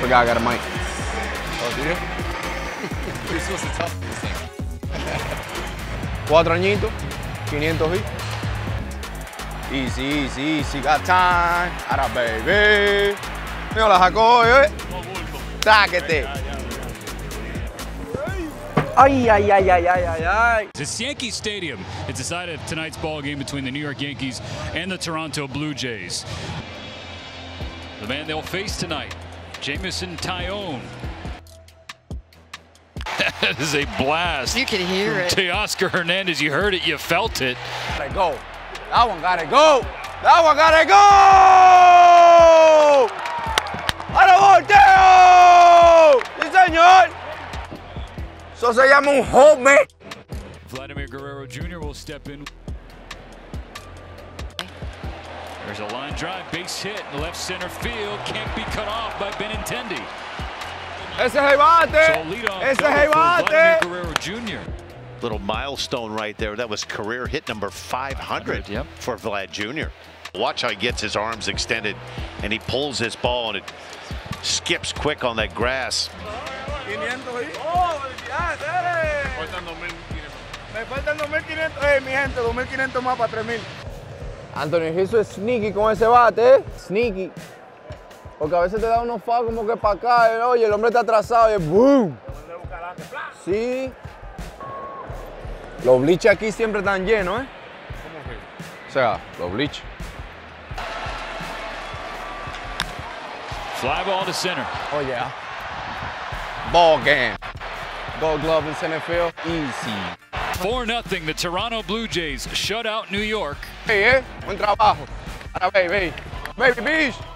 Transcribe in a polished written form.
Forgot I got a mic. Oh, did you? You're supposed to talk to this thing. 4 añitos, 500 feet. Easy, easy, easy. Got time. Ahora, baby. Mira, la sacó, eh. Táquete. Ay, ay, ay, ay, ay, ay. It's Yankee Stadium. It's decided tonight's ball game between the New York Yankees and the Toronto Blue Jays. The man they'll face tonight, Jamison Tyone. That is a blast. You can hear it. To Oscar Hernandez, you heard it, you felt it. Gotta go. That one gotta go. That one gotta go. ¡A la volteo! ¡Sí, señor! So se llama un home. Vladimir Guerrero Jr. will step in. There's a line drive, base hit in left center field. Can't be cut off by Benintendi. Ese es el bate. Ese es el bate. Guerrero Jr. Little milestone right there. That was career hit number 500 yep. For Vlad Jr. Watch how he gets his arms extended, and he pulls this ball, and it skips quick on that grass. Antonio Rizo es sneaky con ese bate, ¿eh? Sneaky. Porque a veces te da unos fouls como que para acá, ¿eh? Oye, el hombre está atrasado y es boom. Sí. Los bleachers aquí siempre están llenos, ¿eh? O sea, los bleachers. Fly ball to center. Oh, yeah. Ball game. Gold glove in center field. Easy. 4-0. The Toronto Blue Jays shut out New York. Hey, eh? Buen trabajo. Ahora, baby, baby, bitch.